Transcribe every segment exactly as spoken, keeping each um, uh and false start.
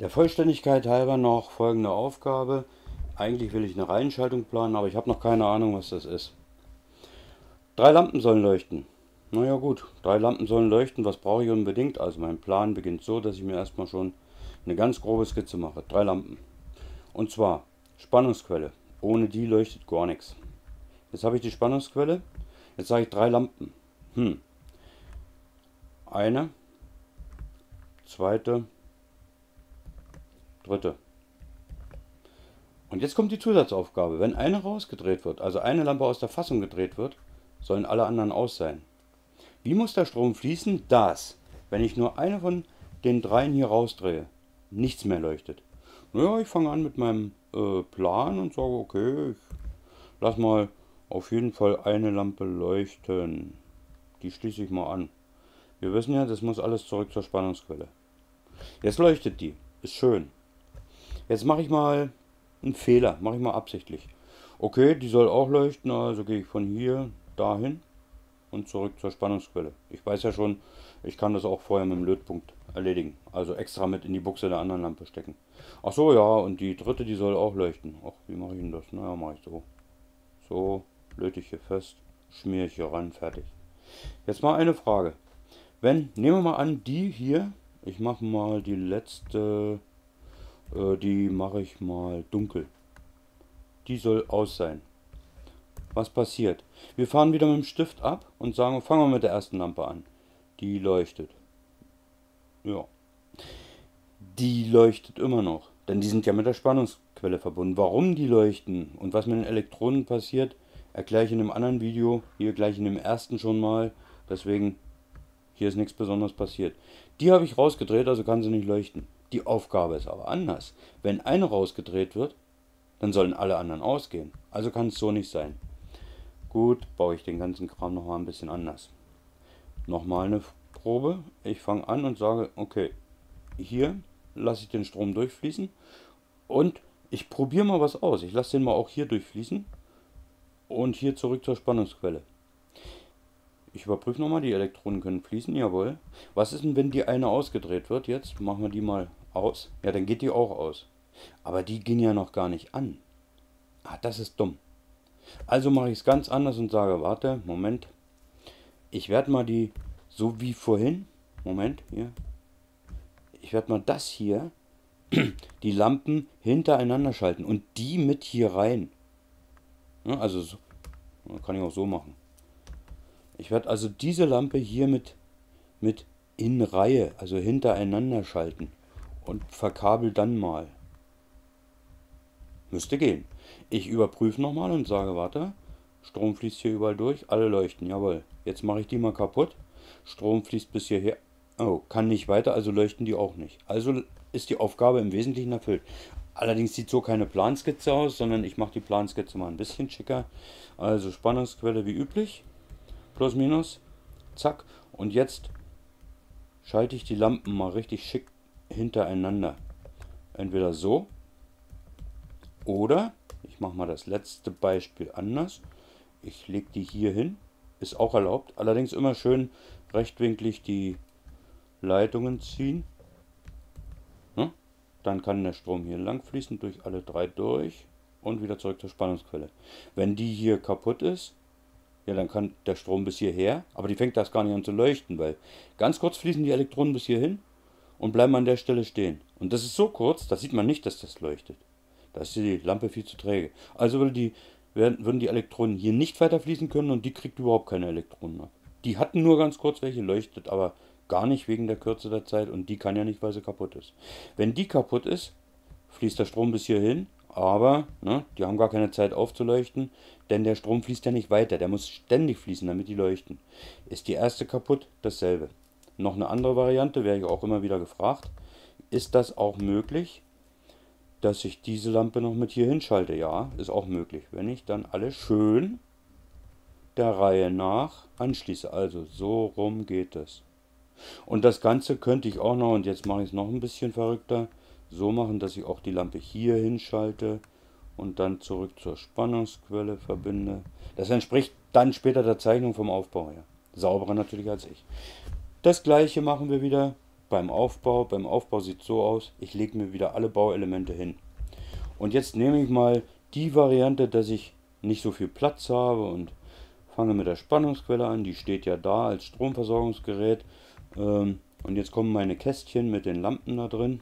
Der Vollständigkeit halber noch folgende Aufgabe. Eigentlich will ich eine Reihenschaltung planen, aber ich habe noch keine Ahnung, was das ist. Drei Lampen sollen leuchten. Naja gut, drei Lampen sollen leuchten, was brauche ich unbedingt? Also mein Plan beginnt so, dass ich mir erstmal schon eine ganz grobe Skizze mache. Drei Lampen. Und zwar Spannungsquelle. Ohne die leuchtet gar nichts. Jetzt habe ich die Spannungsquelle. Jetzt sage ich drei Lampen. Hm. Eine, zweite, dritte. Und jetzt kommt die Zusatzaufgabe. Wenn eine rausgedreht wird, also eine Lampe aus der Fassung gedreht wird, sollen alle anderen aus sein. Wie muss der Strom fließen, dass, wenn ich nur eine von den dreien hier rausdrehe, nichts mehr leuchtet? Naja, ich fange an mit meinem äh, Plan und sage, okay, ich lass mal auf jeden Fall eine Lampe leuchten. Die schließe ich mal an. Wir wissen ja, das muss alles zurück zur Spannungsquelle. Jetzt leuchtet die. Ist schön. Jetzt mache ich mal einen Fehler, mache ich mal absichtlich. Okay, die soll auch leuchten, also gehe ich von hier dahin und zurück zur Spannungsquelle. Ich weiß ja schon, ich kann das auch vorher mit dem Lötpunkt erledigen. Also extra mit in die Buchse der anderen Lampe stecken. Ach so, ja, und die dritte, die soll auch leuchten. Ach, wie mache ich denn das? Naja, mache ich so. So, löte ich hier fest, schmiere ich hier ran, fertig. Jetzt mal eine Frage. Wenn, nehmen wir mal an, die hier, ich mache mal die letzte, äh, die mache ich mal dunkel. Die soll aus sein. Was passiert? Wir fahren wieder mit dem Stift ab und sagen, fangen wir mit der ersten Lampe an. Die leuchtet. Ja. Die leuchtet immer noch, denn die sind ja mit der Spannungsquelle verbunden. Warum die leuchten und was mit den Elektronen passiert, erkläre ich in einem anderen Video, hier gleich in dem ersten schon mal, deswegen... Hier ist nichts Besonderes passiert. Die habe ich rausgedreht, also kann sie nicht leuchten. Die Aufgabe ist aber anders. Wenn eine rausgedreht wird, dann sollen alle anderen ausgehen. Also kann es so nicht sein. Gut, baue ich den ganzen Kram nochmal ein bisschen anders. Nochmal eine Probe. Ich fange an und sage, okay, hier lasse ich den Strom durchfließen. Und ich probiere mal was aus. Ich lasse den mal auch hier durchfließen. Und hier zurück zur Spannungsquelle. Ich überprüfe nochmal, die Elektronen können fließen, jawohl. Was ist denn, wenn die eine ausgedreht wird? Jetzt machen wir die mal aus. Ja, dann geht die auch aus. Aber die ging ja noch gar nicht an. Ah, das ist dumm. Also mache ich es ganz anders und sage, warte, Moment. Ich werde mal die, so wie vorhin, Moment, hier. Ich werde mal das hier, die Lampen hintereinander schalten und die mit hier rein. Ja, also, so, kann ich auch so machen. Ich werde also diese Lampe hier mit, mit in Reihe, also hintereinander schalten und verkabel dann mal. Müsste gehen. Ich überprüfe nochmal und sage, warte, Strom fließt hier überall durch, alle leuchten, jawohl. Jetzt mache ich die mal kaputt, Strom fließt bis hierher, oh, kann nicht weiter, also leuchten die auch nicht. Also ist die Aufgabe im Wesentlichen erfüllt. Allerdings sieht so keine Planskizze aus, sondern ich mache die Planskizze mal ein bisschen schicker. Also Spannungsquelle wie üblich. Plus, minus, zack. Und jetzt schalte ich die Lampen mal richtig schick hintereinander. Entweder so oder, ich mache mal das letzte Beispiel anders. Ich lege die hier hin, ist auch erlaubt. Allerdings immer schön rechtwinklig die Leitungen ziehen. Hm? Dann kann der Strom hier lang fließen, durch alle drei durch und wieder zurück zur Spannungsquelle. Wenn die hier kaputt ist, ja, dann kann der Strom bis hierher, aber die fängt das gar nicht an zu leuchten, weil ganz kurz fließen die Elektronen bis hierhin und bleiben an der Stelle stehen. Und das ist so kurz, da sieht man nicht, dass das leuchtet. Da ist die Lampe viel zu träge. Also würde die, würden die Elektronen hier nicht weiter fließen können und die kriegt überhaupt keine Elektronen mehr. Die hatten nur ganz kurz welche, leuchtet aber gar nicht wegen der Kürze der Zeit und die kann ja nicht, weil sie kaputt ist. Wenn die kaputt ist, fließt der Strom bis hierhin. Aber, ne, die haben gar keine Zeit aufzuleuchten, denn der Strom fließt ja nicht weiter. Der muss ständig fließen, damit die leuchten. Ist die erste kaputt, dasselbe. Noch eine andere Variante, wäre ich auch immer wieder gefragt. Ist das auch möglich, dass ich diese Lampe noch mit hier hinschalte? Ja, ist auch möglich. Wenn ich dann alle schön der Reihe nach anschließe. Also so rum geht es. Und das Ganze könnte ich auch noch, und jetzt mache ich es noch ein bisschen verrückter, so machen, dass ich auch die Lampe hier hinschalte und dann zurück zur Spannungsquelle verbinde. Das entspricht dann später der Zeichnung vom Aufbau her. Sauberer natürlich als ich. Das gleiche machen wir wieder beim Aufbau. Beim Aufbau sieht es so aus, ich lege mir wieder alle Bauelemente hin. Und jetzt nehme ich mal die Variante, dass ich nicht so viel Platz habe und fange mit der Spannungsquelle an. Die steht ja da als Stromversorgungsgerät. Und jetzt kommen meine Kästchen mit den Lampen da drin.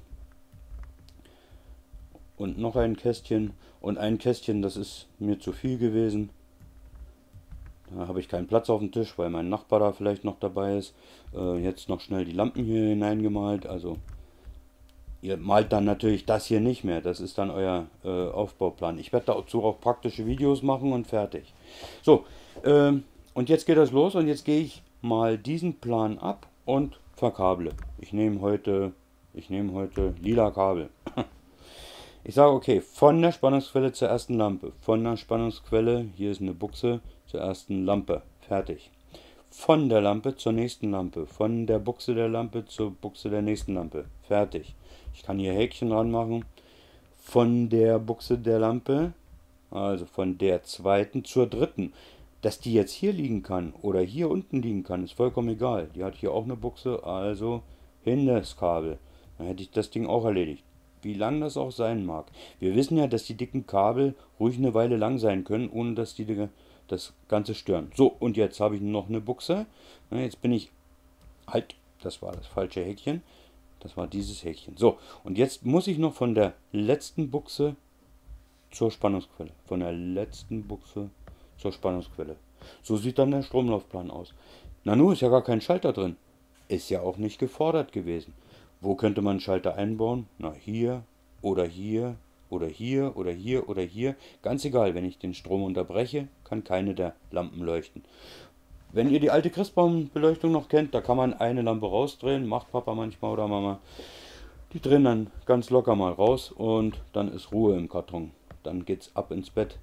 Und noch ein Kästchen. Und ein Kästchen, das ist mir zu viel gewesen. Da habe ich keinen Platz auf dem Tisch, weil mein Nachbar da vielleicht noch dabei ist. Jetzt noch schnell die Lampen hier hineingemalt. Also ihr malt dann natürlich das hier nicht mehr. Das ist dann euer äh, Aufbauplan. Ich werde dazu auch praktische Videos machen und fertig. So, ähm, und jetzt geht das los. Und jetzt gehe ich mal diesen Plan ab und verkable. Ich nehme heute, ich nehme heute lila Kabel. Ich sage, okay, von der Spannungsquelle zur ersten Lampe. Von der Spannungsquelle, hier ist eine Buchse, zur ersten Lampe. Fertig. Von der Lampe zur nächsten Lampe. Von der Buchse der Lampe zur Buchse der nächsten Lampe. Fertig. Ich kann hier Häkchen dran machen. Von der Buchse der Lampe, also von der zweiten zur dritten. Dass die jetzt hier liegen kann oder hier unten liegen kann, ist vollkommen egal. Die hat hier auch eine Buchse, also hin das Kabel. Dann hätte ich das Ding auch erledigt. Wie lang das auch sein mag. Wir wissen ja, dass die dicken Kabel ruhig eine Weile lang sein können, ohne dass die das Ganze stören. So, und jetzt habe ich noch eine Buchse. Jetzt bin ich... Halt, das war das falsche Häkchen. Das war dieses Häkchen. So, und jetzt muss ich noch von der letzten Buchse zur Spannungsquelle. Von der letzten Buchse zur Spannungsquelle. So sieht dann der Stromlaufplan aus. Na nun, ist ja gar kein Schalter drin. Ist ja auch nicht gefordert gewesen. Wo könnte man einen Schalter einbauen? Na, hier oder hier oder hier oder hier oder hier. Ganz egal, wenn ich den Strom unterbreche, kann keine der Lampen leuchten. Wenn ihr die alte Christbaumbeleuchtung noch kennt, da kann man eine Lampe rausdrehen, macht Papa manchmal oder Mama. Die drehen dann ganz locker mal raus und dann ist Ruhe im Karton. Dann geht's ab ins Bett.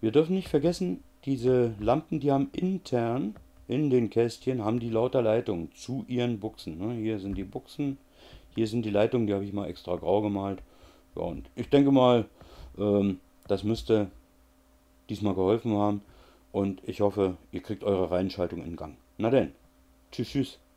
Wir dürfen nicht vergessen, diese Lampen, die haben intern in den Kästchen, haben die lauter Leitungen zu ihren Buchsen. Hier sind die Buchsen, hier sind die Leitungen, die habe ich mal extra grau gemalt. Ja, und ich denke mal, das müsste diesmal geholfen haben. Und ich hoffe, ihr kriegt eure Reihenschaltung in Gang. Na denn, tschüss, tschüss.